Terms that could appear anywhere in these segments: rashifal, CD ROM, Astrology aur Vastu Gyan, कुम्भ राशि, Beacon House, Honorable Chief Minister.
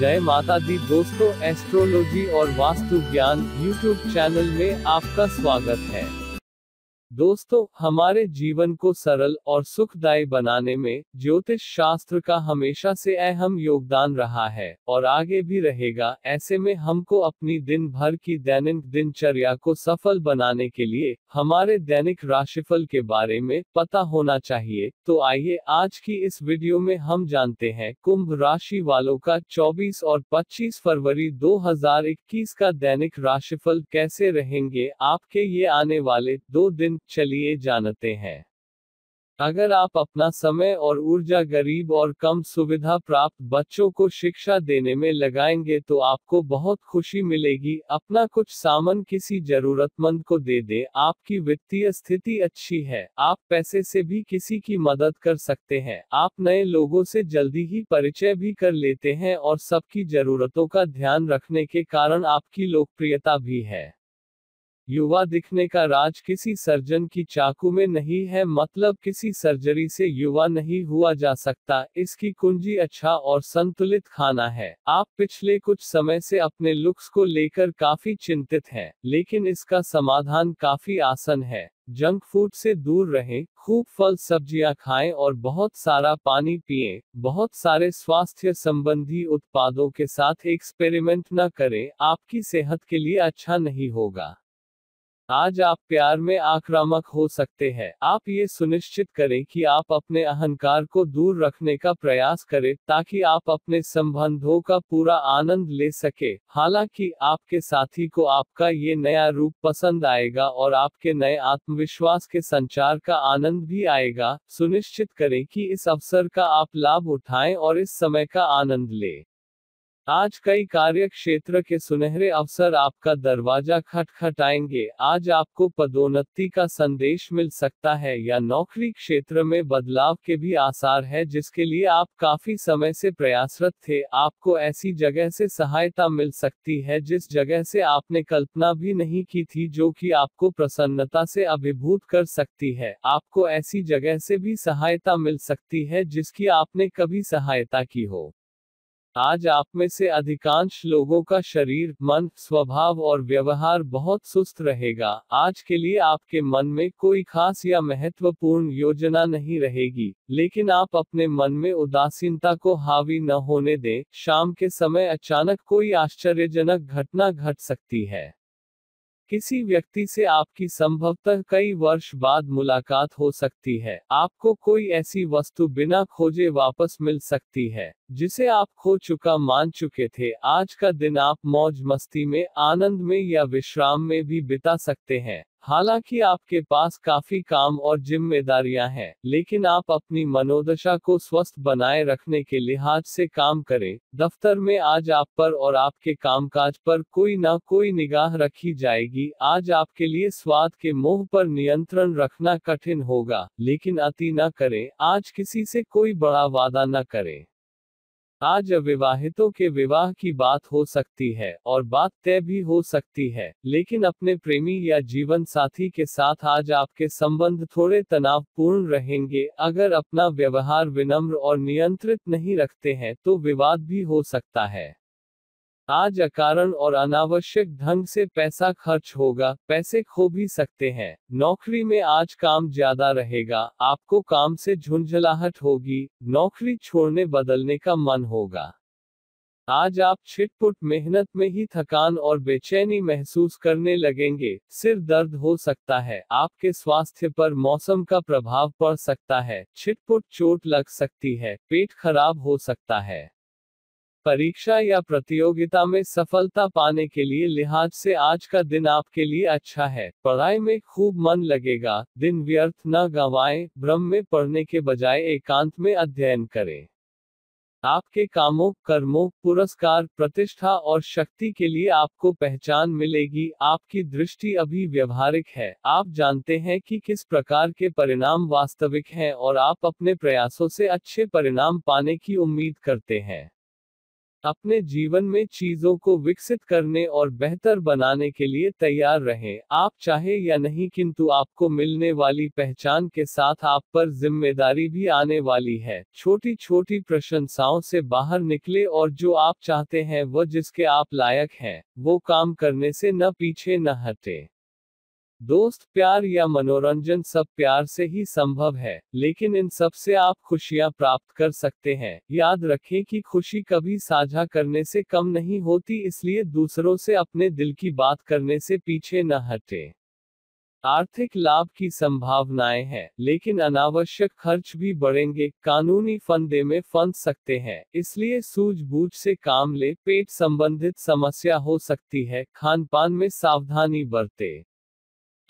जय माता दी दोस्तों, एस्ट्रोलॉजी और वास्तु ज्ञान यूट्यूब चैनल में आपका स्वागत है। दोस्तों, हमारे जीवन को सरल और सुखदायी बनाने में ज्योतिष शास्त्र का हमेशा से अहम योगदान रहा है और आगे भी रहेगा। ऐसे में हमको अपनी दिन भर की दैनिक दिनचर्या को सफल बनाने के लिए हमारे दैनिक राशिफल के बारे में पता होना चाहिए। तो आइए आज की इस वीडियो में हम जानते हैं कुंभ राशि वालों का 24 और 25 फरवरी 2021 का दैनिक राशिफल कैसे रहेंगे आपके ये आने वाले 2 दिन। चलिए जानते हैं। अगर आप अपना समय और ऊर्जा गरीब और कम सुविधा प्राप्त बच्चों को शिक्षा देने में लगाएंगे तो आपको बहुत खुशी मिलेगी। अपना कुछ सामान किसी जरूरतमंद को दे दें। आपकी वित्तीय स्थिति अच्छी है, आप पैसे से भी किसी की मदद कर सकते हैं। आप नए लोगों से जल्दी ही परिचय भी कर लेते हैं और सबकी जरूरतों का ध्यान रखने के कारण आपकी लोकप्रियता भी है। युवा दिखने का राज किसी सर्जन की चाकू में नहीं है, मतलब किसी सर्जरी से युवा नहीं हुआ जा सकता। इसकी कुंजी अच्छा और संतुलित खाना है। आप पिछले कुछ समय से अपने लुक्स को लेकर काफी चिंतित हैं, लेकिन इसका समाधान काफी आसान है। जंक फूड से दूर रहें, खूब फल सब्जियां खाएं और बहुत सारा पानी पिएं। बहुत सारे स्वास्थ्य संबंधी उत्पादों के साथ एक्सपेरिमेंट न करें, आपकी सेहत के लिए अच्छा नहीं होगा। आज आप प्यार में आक्रामक हो सकते हैं। आप ये सुनिश्चित करें कि आप अपने अहंकार को दूर रखने का प्रयास करें ताकि आप अपने संबंधों का पूरा आनंद ले सके। हालांकि आपके साथी को आपका ये नया रूप पसंद आएगा और आपके नए आत्मविश्वास के संचार का आनंद भी आएगा। सुनिश्चित करें कि इस अवसर का आप लाभ उठाएं और इस समय का आनंद लें। आज कई कार्य क्षेत्र के सुनहरे अवसर आपका दरवाजा खटखटाएंगे। आज आपको पदोन्नति का संदेश मिल सकता है या नौकरी क्षेत्र में बदलाव के भी आसार है, जिसके लिए आप काफी समय से प्रयासरत थे। आपको ऐसी जगह से सहायता मिल सकती है जिस जगह से आपने कल्पना भी नहीं की थी, जो कि आपको प्रसन्नता से अभिभूत कर सकती है। आपको ऐसी जगह से भी सहायता मिल सकती है जिसकी आपने कभी सहायता की हो। आज आप में से अधिकांश लोगों का शरीर, मन, स्वभाव और व्यवहार बहुत सुस्त रहेगा। आज के लिए आपके मन में कोई खास या महत्वपूर्ण योजना नहीं रहेगी, लेकिन आप अपने मन में उदासीनता को हावी न होने दें। शाम के समय अचानक कोई आश्चर्यजनक घटना घट सकती है। किसी व्यक्ति से आपकी संभवतः कई वर्ष बाद मुलाकात हो सकती है। आपको कोई ऐसी वस्तु बिना खोजे वापस मिल सकती है जिसे आप खो चुका मान चुके थे। आज का दिन आप मौज मस्ती में, आनंद में या विश्राम में भी बिता सकते हैं। हालांकि आपके पास काफी काम और जिम्मेदारियां हैं, लेकिन आप अपनी मनोदशा को स्वस्थ बनाए रखने के लिहाज से काम करें। दफ्तर में आज आप पर और आपके कामकाज पर कोई ना कोई निगाह रखी जाएगी। आज आपके लिए स्वाद के मोह पर नियंत्रण रखना कठिन होगा, लेकिन अति न करें। आज किसी से कोई बड़ा वादा न करें। आज अविवाहितों के विवाह की बात हो सकती है और बात तय भी हो सकती है, लेकिन अपने प्रेमी या जीवन साथी के साथ आज आपके संबंध थोड़े तनावपूर्ण रहेंगे। अगर अपना व्यवहार विनम्र और नियंत्रित नहीं रखते हैं तो विवाद भी हो सकता है। आज अकारण और अनावश्यक ढंग से पैसा खर्च होगा, पैसे खो भी सकते हैं। नौकरी में आज काम ज्यादा रहेगा, आपको काम से झुंझलाहट होगी, नौकरी छोड़ने बदलने का मन होगा। आज आप छिटपुट मेहनत में ही थकान और बेचैनी महसूस करने लगेंगे, सिर दर्द हो सकता है। आपके स्वास्थ्य पर मौसम का प्रभाव पड़ सकता है, छिटपुट चोट लग सकती है, पेट खराब हो सकता है। परीक्षा या प्रतियोगिता में सफलता पाने के लिए लिहाज से आज का दिन आपके लिए अच्छा है। पढ़ाई में खूब मन लगेगा, दिन व्यर्थ न गंवाएं, भ्रम में पढ़ने के बजाय एकांत में अध्ययन करें। आपके कामों, कर्मों, पुरस्कार, प्रतिष्ठा और शक्ति के लिए आपको पहचान मिलेगी। आपकी दृष्टि अभी व्यवहारिक है, आप जानते हैं कि किस प्रकार के परिणाम वास्तविक हैं और आप अपने प्रयासों से अच्छे परिणाम पाने की उम्मीद करते हैं। अपने जीवन में चीजों को विकसित करने और बेहतर बनाने के लिए तैयार रहें। आप चाहे या नहीं किंतु आपको मिलने वाली पहचान के साथ आप पर जिम्मेदारी भी आने वाली है। छोटी छोटी प्रशंसाओं से बाहर निकले और जो आप चाहते हैं वह जिसके आप लायक हैं वो काम करने से न पीछे न हटे। दोस्त, प्यार या मनोरंजन सब प्यार से ही संभव है, लेकिन इन सब से आप खुशियां प्राप्त कर सकते हैं। याद रखें कि खुशी कभी साझा करने से कम नहीं होती, इसलिए दूसरों से अपने दिल की बात करने से पीछे न हटें। आर्थिक लाभ की संभावनाएं हैं, लेकिन अनावश्यक खर्च भी बढ़ेंगे। कानूनी फंदे में फंस सकते हैं, इसलिए सूझबूझ से काम ले। पेट संबंधित समस्या हो सकती है, खानपान में सावधानी बरतें।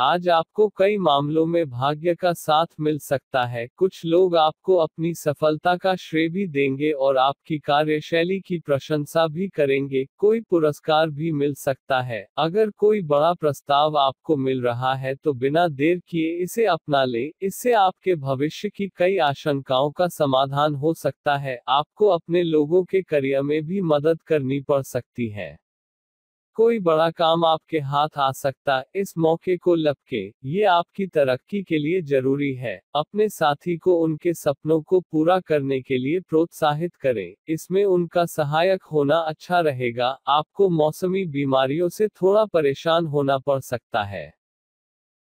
आज आपको कई मामलों में भाग्य का साथ मिल सकता है। कुछ लोग आपको अपनी सफलता का श्रेय भी देंगे और आपकी कार्यशैली की प्रशंसा भी करेंगे। कोई पुरस्कार भी मिल सकता है। अगर कोई बड़ा प्रस्ताव आपको मिल रहा है तो बिना देर किए इसे अपना लें। इससे आपके भविष्य की कई आशंकाओं का समाधान हो सकता है। आपको अपने लोगों के करियर में भी मदद करनी पड़ सकती है। कोई बड़ा काम आपके हाथ आ सकता, इस मौके को लपके, ये आपकी तरक्की के लिए जरूरी है। अपने साथी को उनके सपनों को पूरा करने के लिए प्रोत्साहित करें, इसमें उनका सहायक होना अच्छा रहेगा। आपको मौसमी बीमारियों से थोड़ा परेशान होना पड़ सकता है।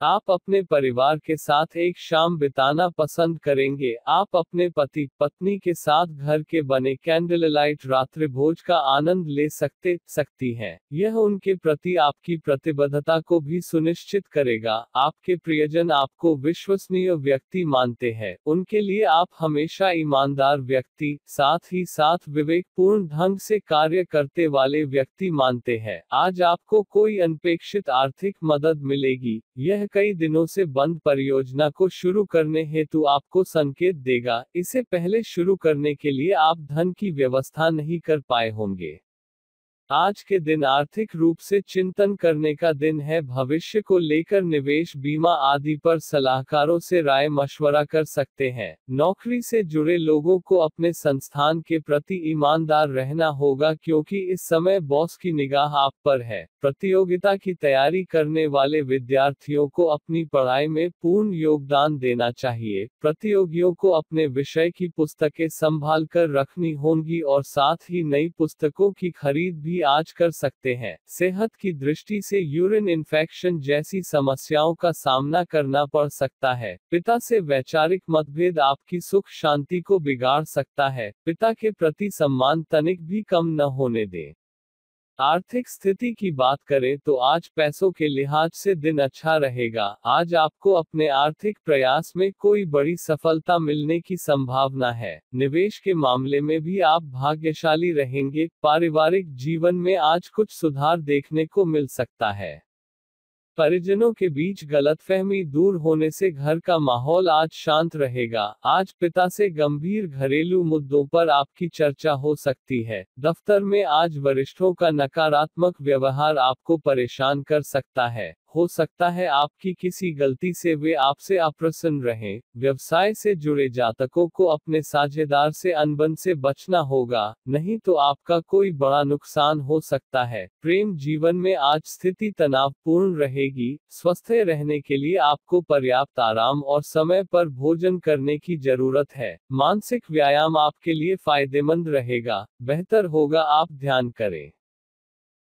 आप अपने परिवार के साथ एक शाम बिताना पसंद करेंगे। आप अपने पति पत्नी के साथ घर के बने कैंडल लाइट रात्रि भोज का आनंद ले सकती हैं। यह उनके प्रति आपकी प्रतिबद्धता को भी सुनिश्चित करेगा। आपके प्रियजन आपको विश्वसनीय व्यक्ति मानते हैं, उनके लिए आप हमेशा ईमानदार व्यक्ति, साथ ही साथ विवेकपूर्ण ढंग से कार्य करते वाले व्यक्ति मानते हैं। आज आपको कोई अनपेक्षित आर्थिक मदद मिलेगी। यह कई दिनों से बंद परियोजना को शुरू करने हेतु आपको संकेत देगा। इसे पहले शुरू करने के लिए आप धन की व्यवस्था नहीं कर पाए होंगे। आज के दिन आर्थिक रूप से चिंतन करने का दिन है। भविष्य को लेकर निवेश, बीमा आदि पर सलाहकारों से राय मशवरा कर सकते हैं। नौकरी से जुड़े लोगों को अपने संस्थान के प्रति ईमानदार रहना होगा, क्योंकि इस समय बॉस की निगाह आप पर है। प्रतियोगिता की तैयारी करने वाले विद्यार्थियों को अपनी पढ़ाई में पूर्ण योगदान देना चाहिए। प्रतियोगियों को अपने विषय की पुस्तकें संभाल कर रखनी होंगी और साथ ही नई पुस्तकों की खरीद भी आज कर सकते हैं। सेहत की दृष्टि से यूरिन इन्फेक्शन जैसी समस्याओं का सामना करना पड़ सकता है। पिता से वैचारिक मतभेद आपकी सुख शांति को बिगाड़ सकता है। पिता के प्रति सम्मान तनिक भी कम न होने दें। आर्थिक स्थिति की बात करें तो आज पैसों के लिहाज से दिन अच्छा रहेगा। आज आपको अपने आर्थिक प्रयास में कोई बड़ी सफलता मिलने की संभावना है। निवेश के मामले में भी आप भाग्यशाली रहेंगे। पारिवारिक जीवन में आज कुछ सुधार देखने को मिल सकता है। परिजनों के बीच गलतफहमी दूर होने से घर का माहौल आज शांत रहेगा। आज पिता से गंभीर घरेलू मुद्दों पर आपकी चर्चा हो सकती है। दफ्तर में आज वरिष्ठों का नकारात्मक व्यवहार आपको परेशान कर सकता है। हो सकता है आपकी किसी गलती से वे आपसे अप्रसन्न रहें। व्यवसाय से जुड़े जातकों को अपने साझेदार से अनबन से बचना होगा, नहीं तो आपका कोई बड़ा नुकसान हो सकता है। प्रेम जीवन में आज स्थिति तनावपूर्ण रहेगी। स्वस्थ रहने के लिए आपको पर्याप्त आराम और समय पर भोजन करने की जरूरत है। मानसिक व्यायाम आपके लिए फायदेमंद रहेगा। बेहतर होगा आप ध्यान करें।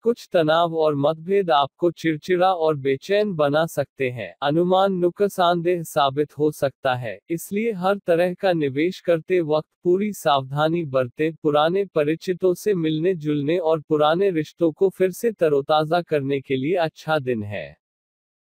कुछ तनाव और मतभेद आपको चिड़चिड़ा और बेचैन बना सकते हैं। अनुमान नुकसानदेह साबित हो सकता है, इसलिए हर तरह का निवेश करते वक्त पूरी सावधानी बरतें। पुराने परिचितों से मिलने जुलने और पुराने रिश्तों को फिर से तरोताजा करने के लिए अच्छा दिन है।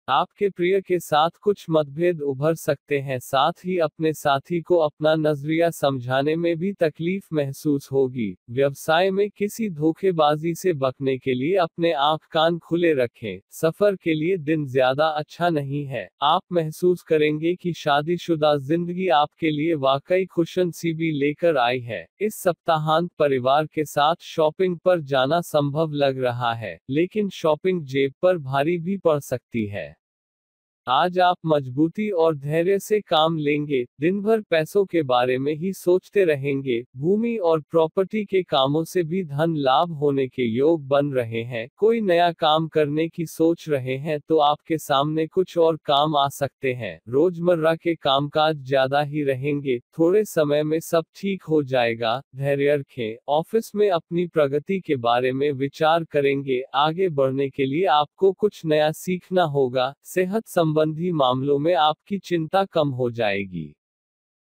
आपके प्रिय के साथ कुछ मतभेद उभर सकते हैं, साथ ही अपने साथी को अपना नजरिया समझाने में भी तकलीफ महसूस होगी। व्यवसाय में किसी धोखेबाजी से बचने के लिए अपने आंख कान खुले रखें। सफर के लिए दिन ज्यादा अच्छा नहीं है। आप महसूस करेंगे कि शादीशुदा जिंदगी आपके लिए वाकई खुशनसीबी लेकर आई है। इस सप्ताहांत परिवार के साथ शॉपिंग पर जाना संभव लग रहा है, लेकिन शॉपिंग जेब पर भारी भी पड़ सकती है। आज आप मजबूती और धैर्य से काम लेंगे। दिन भर पैसों के बारे में ही सोचते रहेंगे। भूमि और प्रॉपर्टी के कामों से भी धन लाभ होने के योग बन रहे हैं। कोई नया काम करने की सोच रहे हैं तो आपके सामने कुछ और काम आ सकते हैं। रोजमर्रा के कामकाज ज्यादा ही रहेंगे। थोड़े समय में सब ठीक हो जाएगा। धैर्य रखें। ऑफिस में अपनी प्रगति के बारे में विचार करेंगे। आगे बढ़ने के लिए आपको कुछ नया सीखना होगा। सेहत संबंधी मामलों में आपकी चिंता कम हो जाएगी।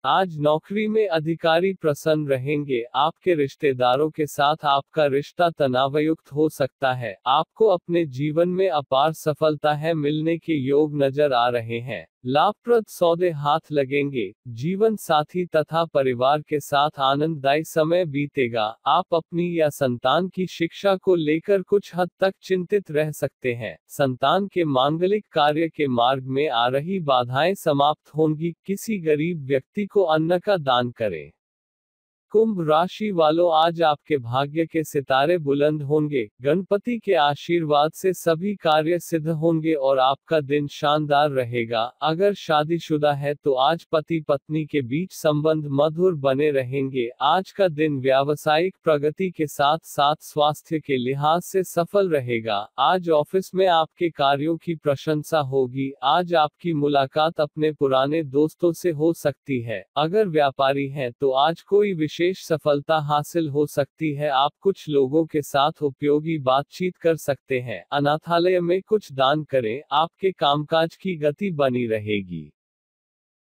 आज नौकरी में अधिकारी प्रसन्न रहेंगे। आपके रिश्तेदारों के साथ आपका रिश्ता तनावयुक्त हो सकता है। आपको अपने जीवन में अपार सफलता है मिलने के योग नजर आ रहे हैं। लाभप्रद सौदे हाथ लगेंगे। जीवन साथी तथा परिवार के साथ आनंददायी समय बीतेगा। आप अपनी या संतान की शिक्षा को लेकर कुछ हद तक चिंतित रह सकते हैं। संतान के मांगलिक कार्य के मार्ग में आ रही बाधाएं समाप्त होंगी। किसी गरीब व्यक्ति को अन्न का दान करें। कुंभ राशि वालों, आज आपके भाग्य के सितारे बुलंद होंगे। गणपति के आशीर्वाद से सभी कार्य सिद्ध होंगे और आपका दिन शानदार रहेगा। अगर शादीशुदा है तो आज पति पत्नी के बीच संबंध मधुर बने रहेंगे। आज का दिन व्यावसायिक प्रगति के साथ साथ स्वास्थ्य के लिहाज से सफल रहेगा। आज ऑफिस में आपके कार्यों की प्रशंसा होगी। आज आपकी मुलाकात अपने पुराने दोस्तों से हो सकती है। अगर व्यापारी हैं तो आज कोई विशेष सफलता हासिल हो सकती है। आप कुछ लोगों के साथ उपयोगी बातचीत कर सकते हैं। अनाथालय में कुछ दान करें। आपके कामकाज की गति बनी रहेगी।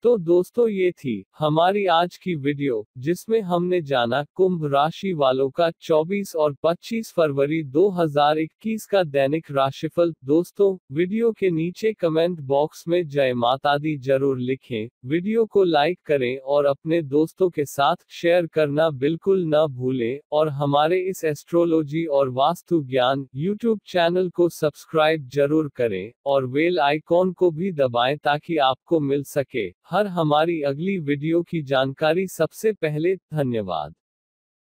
तो दोस्तों, ये थी हमारी आज की वीडियो, जिसमें हमने जाना कुंभ राशि वालों का 24 और 25 फरवरी 2021 का दैनिक राशिफल। दोस्तों, वीडियो के नीचे कमेंट बॉक्स में जय माता दी जरूर लिखें। वीडियो को लाइक करें और अपने दोस्तों के साथ शेयर करना बिल्कुल न भूलें। और हमारे इस एस्ट्रोलॉजी और वास्तु ज्ञान यूट्यूब चैनल को सब्सक्राइब जरूर करें और बेल आइकॉन को भी दबाएं, ताकि आपको मिल सके हर हमारी अगली वीडियो की जानकारी सबसे पहले। धन्यवाद।